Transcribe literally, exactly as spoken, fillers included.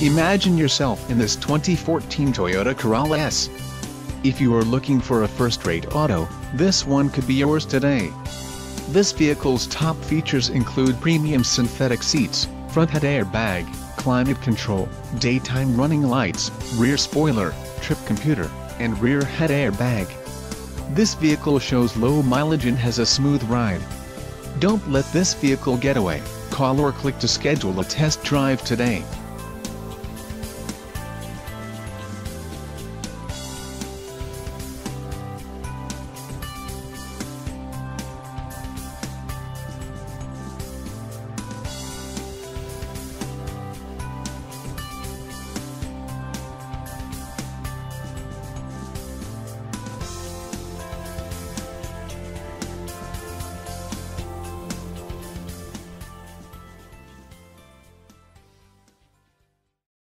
Imagine yourself in this twenty fourteen Toyota Corolla S. If you are looking for a first-rate auto, this one could be yours today. This vehicle's top features include premium synthetic seats, front head airbag, climate control, daytime running lights, rear spoiler, trip computer, and rear head airbag. This vehicle shows low mileage and has a smooth ride. Don't let this vehicle get away. Call or click to schedule a test drive today.